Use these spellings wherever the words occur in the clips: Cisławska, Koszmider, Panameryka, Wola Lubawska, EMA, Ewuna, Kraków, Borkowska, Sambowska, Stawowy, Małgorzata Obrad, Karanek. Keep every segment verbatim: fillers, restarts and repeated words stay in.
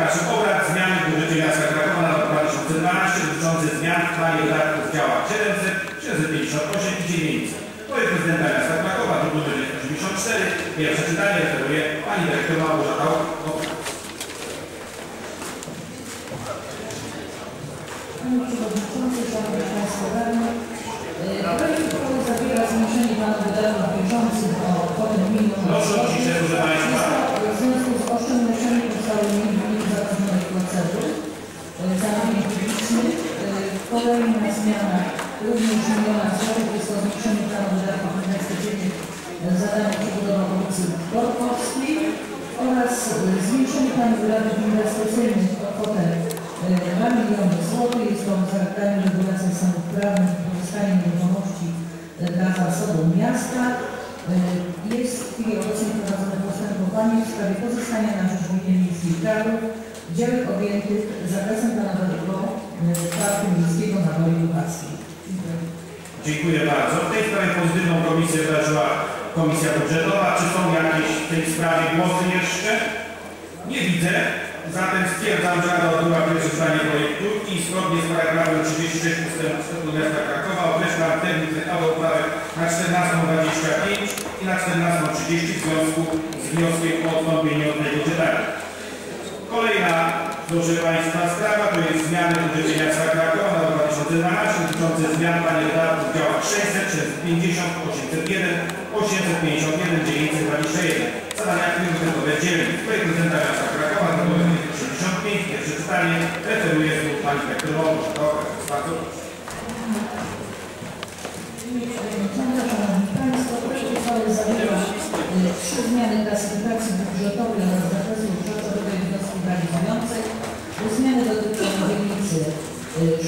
publikacją obrad zmiany w budżecie miasta Krakowa na rok dwa tysiące dwunasty dotyczący zmian w planie wydatków w działach siedemset, siedemset pięćdziesiąt osiem i dziewięćset. To jest prezydenta miasta Krakowa, druk nr dziewięćset osiemdziesiąt cztery. Pierwsze czytanie referuje pani dyrektor Małgorzata Obrad. Panie Przewodniczący, Szanowni Państwo radni, projekt uchwały zawiera zmniejszenie planu wydatków bieżących o kwotę gminy. Proszę o ciszę, proszę Państwa. W związku z oszczędnościami ustalonymi w gminie zatrudnionych procedur, zamówień publicznych, kolejna zmiana również miliona złotych jest to zmniejszenie planu wydatków inwestycyjnych zadania przebudowa ulicy Borkowskiej oraz zmniejszenie planu wydatków inwestycyjnych o kwotę dwa miliony złotych. Jest to zagadanie regulacji stanów prawnych i pozyskanie nieruchomości dla zasobu miasta. Jest w chwili obecnej prowadzone postępowanie w sprawie pozyskania na rzecz gminy miejskiej Kraków działek objętych zakresem planowego Parku Miejskiego na Woli Lubawskiej. Dziękuję bardzo. W tej sprawie pozytywną komisję wyraziła Komisja Budżetowa. Czy są jakieś w tej sprawie głosy jeszcze? Nie widzę. Zatem stwierdzam, że Rada odbyła pierwsze czytanie projektu i zgodnie z paragrafem trzydziestym szóstym Statutu Miasta Krakowa określa terminy aby uprawek na czternastą dwadzieścia pięć i na czternastą trzydzieści w związku z wnioskiem o odstąpienie od tego czytania. Kolejna, proszę Państwa, sprawa to jest zmiany w budżecie miasta Krakowa na dwa tysiące dwunasty dotyczące zmian planie wydatków w działach sześćset, sześćset pięćdziesiąt, osiemset jeden, osiemset pięćdziesiąt jeden, dziewięćset dwadzieścia jeden. Zadania priorytetowe dzielni. Projekt prezydenta miasta Krakowa na sześćdziesiąt pięć. Pierwsze czytanie referuje słów pani dyrektor Małgorzata Obrad. Szanowni Państwo, projekt uchwały zawiera trzy zmiany klasyfikacji budżetowej oraz zakresu budżetowego i wniosków realizujących. Zmiany dotyczą dzielnicy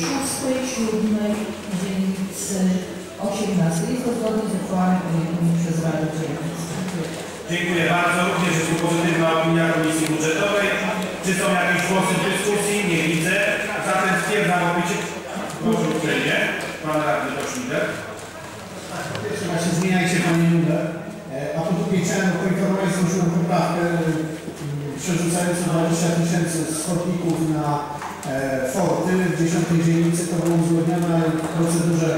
szóstej, siódmej i dzielnicy osiemnastej. Jest to zgodnie z uchwałami podjętymi przez Radę Dzielnic. Dziękuję bardzo. Również jest to pozytywna opinia Komisji Budżetowej. Czy są jakieś głosy w dyskusji? Nie widzę. Zatem stwierdzam opicie. Proszę o udzielenie. Pan radny Koszmider. Po pierwsze, właśnie zmienia się Pani Nuder. A po drugie, chciałem poinformować złożyłem poprawkę przerzucającą dwadzieścia tysięcy schodników na forty w dziesiątej dzielnicy. To było uzgodnione, ale w procedurze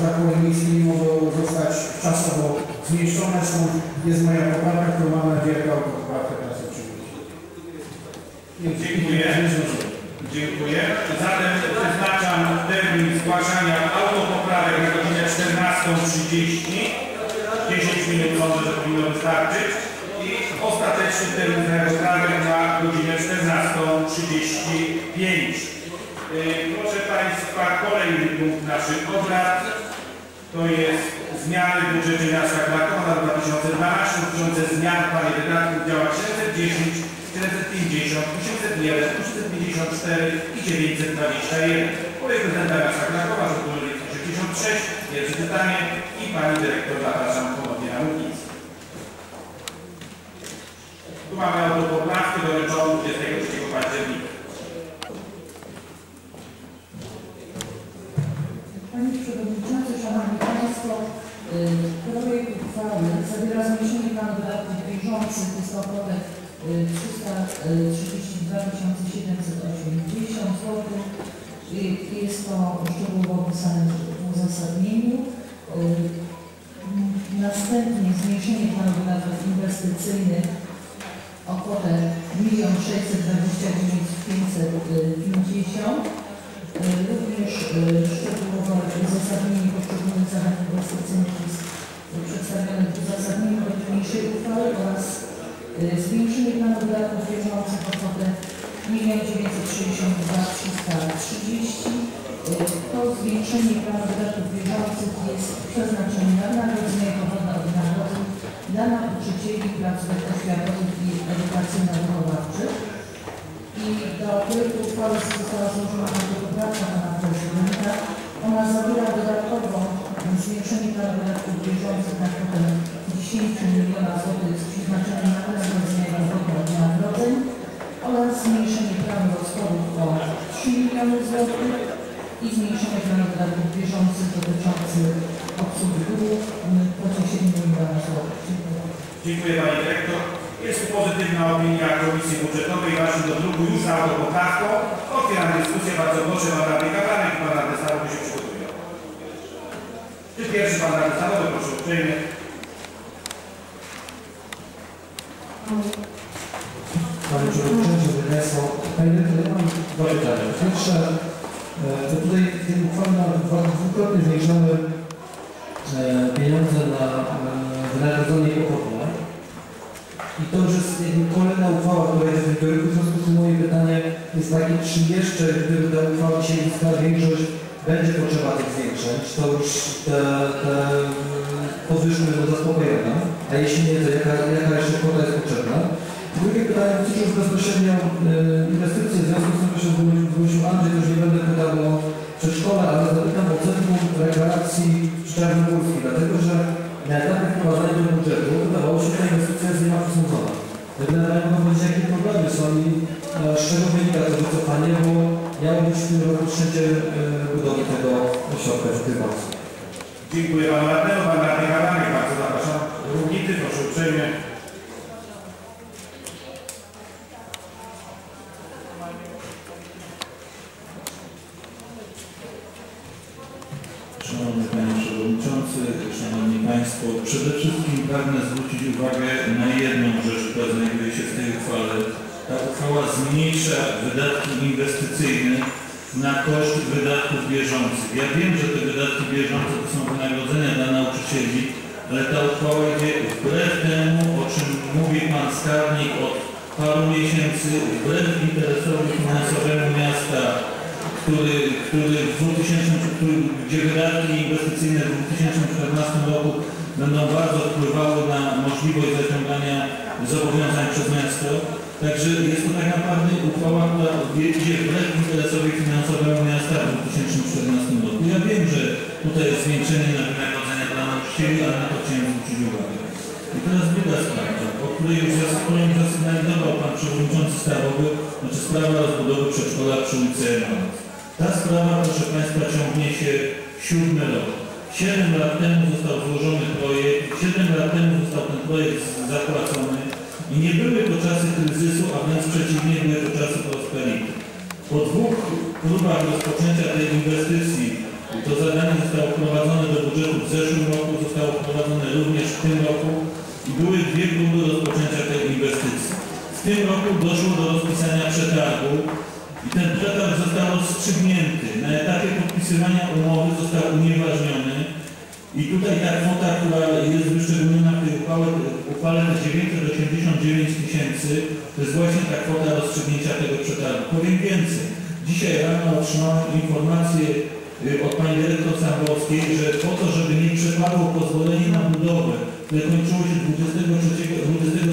braku emisji nie mogło zostać czasowo zmniejszone. Stąd jest moja poprawka, którą mam nadzieję, że poprawkę teraz oczywiście. Dziękuję. Dziękuję. Zatem wyznaczam termin zgłaszania autopoprawek na godzinę czternastą trzydzieści. dziesięć minut sądzę, że powinno wystarczyć. I ostateczny termin zgłaszania na godzinę czternastą trzydzieści pięć. Proszę Państwa, kolejny punkt naszych obrad to jest zmiany w budżecie miasta Krakowa na dwa tysiące dwunasty dotyczące zmian w planie wydatków w działach siedemset dziesięć, siedemset pięćdziesiąt, osiemset jeden, osiemset pięćdziesiąt cztery i dziewięćset dwadzieścia jeden. Projekt prezydenta miasta Krakowa z druku nr dziewięćset osiemdziesiąt sześć, pierwsze czytanie i Pani Dyrektor zapraszam ponownie na mównicę. Tu mamy autopoprawki doręczoną dwudziestego trzeciego października. Panie Przewodniczący, Szanowni Państwo, projekt uchwały zawiera zmniejszenie planu wydatków bieżących jest o kwotę trzysta trzydzieści dwa tysiące siedemset osiemdziesiąt złotych. Jest to szczegółowo opisane w uzasadnieniu. Następnie zmniejszenie planu wydatków inwestycyjnych o kwotę milion sześćset dwadzieścia dziewięć tysięcy pięćset pięćdziesiąt. Również szczegółowo uzasadnienie poszczególnych zadań inwestycyjnych jest przedstawione w uzasadnieniu niniejszej uchwały oraz zwiększenie planu wydatków bieżących o kwotę milion dziewięćset sześćdziesiąt dwa tysiące trzysta trzydzieści. To zwiększenie planu wydatków bieżących jest przeznaczone na nagrodzenie pochodne od nagrody dla nauczycieli, pracowników oświatowych i edukacyjno-wychowawczych. I do projektu uchwały została złożona autopoprawka Pana Prezydenta. Ona zawiera dodatkowo zwiększenie planu wydatków bieżących na kwotę dziesięć milionów złotych z przeznaczeniem na rozwiązanie dochodów od nagrodzeń oraz zmniejszenie planu rozchodów o trzy miliony złotych i zmniejszenie planu wydatków bieżących dotyczących obsługi długów po siedem milionów złotych. Dziękuję Pani Dyrektor. I Jest tu pozytywna opinia Komisji Budżetowej, właśnie do druku już na autopoprawką. Otwieram dyskusję, bardzo proszę pana Radnika Planek i pana Radosława się przygotują. Ty pierwszy pan Radosława, proszę uprzejmie. Panie Przewodniczący, Wydaje są dwa pytania. Pierwsze, to tutaj w tej uchwale dwukrotnie zwiększamy pieniądze na wynagrodzenie pochodne. I to już jest kolejna uchwała, która jest w biurku. W związku z tym moje pytanie jest takie, czy jeszcze, gdyby ta uchwała się uzyskała większość, będzie potrzeba tych zwiększeń? To już te, te podwyżki będą zaspokojone, a jeśli nie, to jaka, jaka jeszcze kwota jest potrzebna? Drugie pytanie dotyczy już bezpośrednio inwestycji. W związku z tym, że wrócił Andrzej, już nie będę pytał o przedszkola, ale zapytam o Centrum Rekreacji w Szczecinie Górskim, dlatego że na etapie wprowadzania do budżetu wydawało się, że ta inwestycja jest nieabsądzona. Generalnie mogą powiedzieć, jakie problemy są i z czego wynika to wycofanie, bo miało być w tym roku trzecie budowy tego ośrodka w tym roku. Dziękuję panu radnemu, pan radny Karanek, bardzo zapraszam. Równity, proszę uprzejmie. Szanowny Panie Przewodniczący, Szanowni Państwo, przede wszystkim pragnę zwrócić uwagę na jedną rzecz, która znajduje się w tej uchwale. Ta uchwała zmniejsza wydatki inwestycyjne na koszt wydatków bieżących. Ja wiem, że te wydatki bieżące to są wynagrodzenia dla nauczycieli, ale ta uchwała idzie wbrew temu, o czym mówi Pan Skarbnik od paru miesięcy, wbrew interesowi finansowemu miasta, Który, który w dwutysięcznym, gdzie wydatki inwestycyjne w dwa tysiące czternastym roku będą bardzo wpływały na możliwość zaciągania zobowiązań przez miasto. Także jest to tak naprawdę uchwała, która odwiedzie wbrew interesowi finansowemu miasta w dwa tysiące czternastym roku. Ja wiem, że tutaj jest zwiększenie na wynagrodzenia dla nauczycieli, ale na to chciałem zwrócić uwagę. I teraz druga sprawa, o której już zasygnalizował Pan Przewodniczący Stawowy, znaczy sprawa rozbudowy przedszkola przy ulicy E M A. Ta sprawa, proszę Państwa, ciągnie się siódmy rok. Siedem lat temu został złożony projekt, siedem lat temu został ten projekt zapłacony i nie były to czasy kryzysu, a wręcz przeciwnie, były to czasy prosperity. Po dwóch próbach rozpoczęcia tej inwestycji to zadanie zostało wprowadzone do budżetu w zeszłym roku, zostało wprowadzone również w tym roku i były dwie próby rozpoczęcia tej inwestycji. W tym roku doszło do rozpisania przetargu i ten przetarg został rozstrzygnięty. Na etapie podpisywania umowy został unieważniony i tutaj ta kwota, która jest wyszczególniona w tej uchwale, uchwale dziewięćset osiemdziesiąt dziewięć tysięcy, to jest właśnie ta kwota rozstrzygnięcia tego przetargu. Powiem więcej, dzisiaj rano otrzymałem informację od Pani Dyrektor Sambowskiej, że po to, żeby nie przepadło pozwolenie na budowę, które kończyło się dwudziestego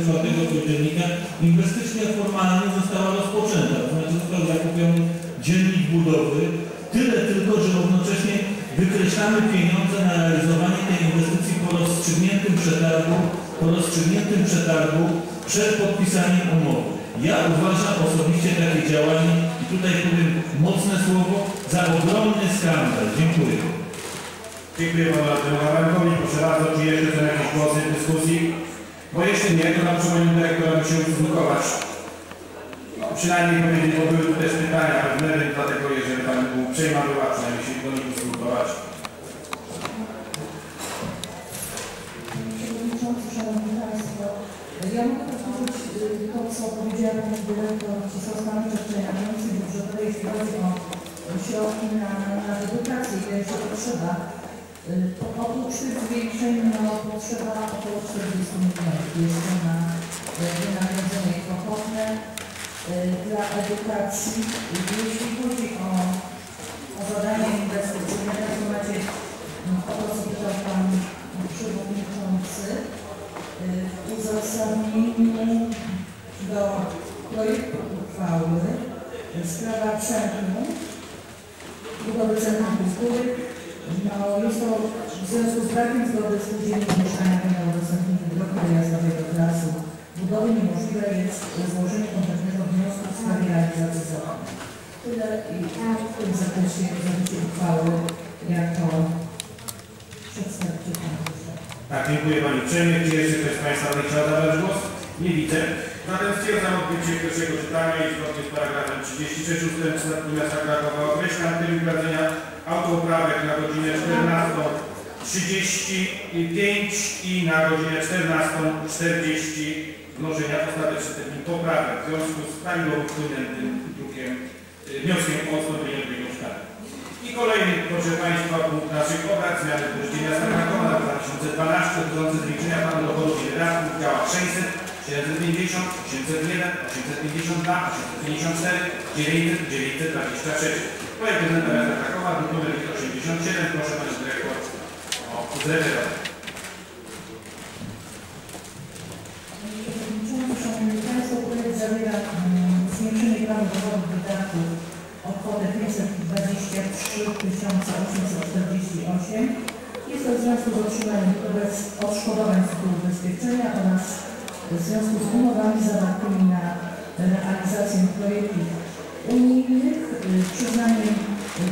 czwartego października, inwestycja formalnie została rozpoczęta, to znaczy został zakupiony dziennik budowy, tyle tylko, że równocześnie wykreślamy pieniądze na realizowanie tej inwestycji po rozstrzygniętym przetargu, po rozstrzygniętym przetargu przed podpisaniem umowy. Ja uważam osobiście takie działanie, i tutaj powiem mocne słowo, za ogromny skandal. Dziękuję. Dziękuję panu Radnemu. Proszę bardzo, czy jeszcze są jakieś głosy w dyskusji? Bo jeśli nie, to nam przypomnę dyrektora, by się ustosunkować. No, przynajmniej powiedzieć, bo były tu też pytania pewne, dlatego jeżeli pan był uprzejma, była przynajmniej się do nich ustosunkować. Przewodniczący, Szanowni Państwo, ja mogę powtórzyć to, co powiedziała pani dyrektor Cisławska wcześniej, agencji budżetowej, jeśli chodzi o środki na, na edukację, ile jeszcze potrzeba. Oprócz tych zwiększeń no, potrzeba około czterdziestu milionów jeszcze na wynagrodzenie pochodne dla edukacji. Jeśli chodzi o, o zadania inwestycyjne, to macie o to, co pytał pan przewodniczący, w uzasadnieniu do projektu uchwały sprawa centrum, budowy centrum kultury, no, jest to w związku z brakiem zgody spółdzielni mieszkaniami na udostępnieniu bloku dojazdowego dla osób budowy niemożliwe jest złożenie konkretnego wniosku w sprawie realizacji zadań. Tyle i w tym zakresie uchwały, jak to przedstawicie Pan. Tak, dziękuję Pani Przewodniczący. Czy jeszcze ktoś z Państwa chciał zabrać głos? Nie widzę. Zatem stwierdzam odbycie pierwszego czytania i zgodnie z paragrafem trzydziestym trzecim ust. czwartym miasta Krakowa określam termin prowadzenia autoprawek na godzinę czternastą trzydzieści pięć i na godzinę czternastą czterdzieści mnożenia ostateczny termin poprawek w związku z prawidłowo wpłynętym tym drukiem wnioskiem o odstąpienie od drugiego czytania. I kolejny, proszę Państwa, punkt naszych obrad zmiany budżetu miasta Krakowa na dwa tysiące dwanaście dotyczący zwiększenia planu dochodów i wydatków w działach sześćset, siedemset pięćdziesiąt, siedemset jeden, osiemset pięćdziesiąt dwa, osiemset pięćdziesiąt cztery, dziewięćset, dziewięćset dwadzieścia trzy. Projekt prezydenta miasta Krakowa, druk nr osiemdziesiąt siedem. Proszę Panią Dyrektor o zreferowanie. Szanowni Państwo, projekt zawiera zwiększenie planu dochodów i wydatków o kwotę pięćset dwadzieścia trzy tysiące osiemset czterdzieści osiem. Jest to w związku z otrzymaniem odszkodowań z tytułu ubezpieczenia oraz w związku z umowami zawartymi na realizację projektów unijnych, przyznaniem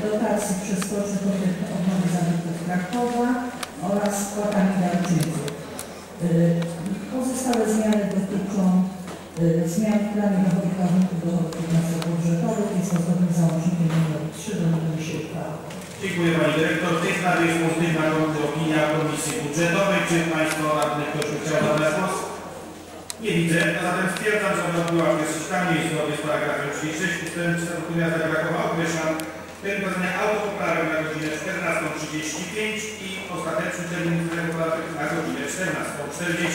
dotacji przez Społeczny Komitet Odnowy Zabytków Krakowa oraz wpłatami darczyńców. Pozostałe zmiany dotyczą zmian w planie dochodów warunków dochodów finansowo-budżetowych. Jest to zgodnie z założeniem nr trzy do nowego się uchwała. Dziękuję Pani Dyrektor. W tej sprawie jest pozytywna opinia Komisji Budżetowej. Czy Państwo radnych ktoś by chciał zabrać głos? Nie widzę. A zatem stwierdzam, że odbyła pierwsze czytanie i zgodnie z paragrafem trzydziestym szóstym ust. czwartym Statutu Miasta Krakowa określam termin prowadzenia autopoprawek na godzinę czternastą trzydzieści pięć i ostateczny termin prowadzenia autopoprawek na godzinę czternastą czterdzieści.